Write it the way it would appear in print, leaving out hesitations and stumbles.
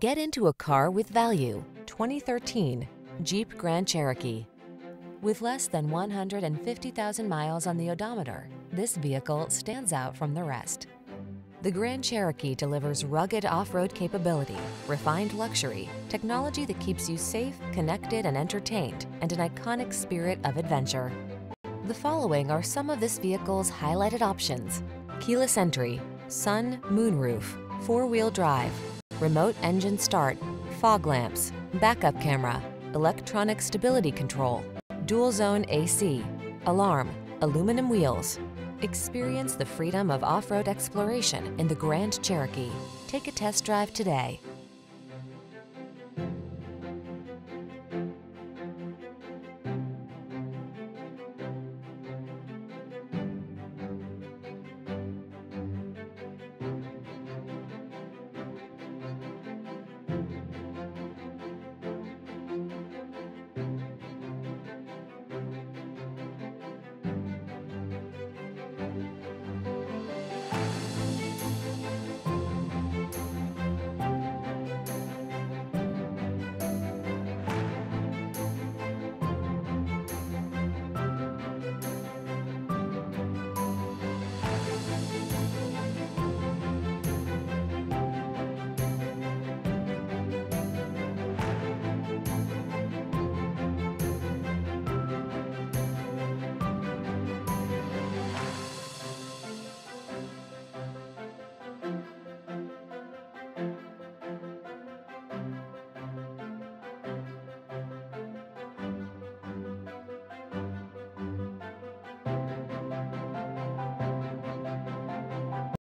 Get into a car with value. 2013 Jeep Grand Cherokee. With less than 150,000 miles on the odometer, this vehicle stands out from the rest. The Grand Cherokee delivers rugged off-road capability, refined luxury, technology that keeps you safe, connected, and entertained, and an iconic spirit of adventure. The following are some of this vehicle's highlighted options: keyless entry, sun, moonroof, four-wheel drive, remote engine start, fog lamps, backup camera, electronic stability control, dual zone AC, alarm, aluminum wheels. Experience the freedom of off-road exploration in the Grand Cherokee. Take a test drive today.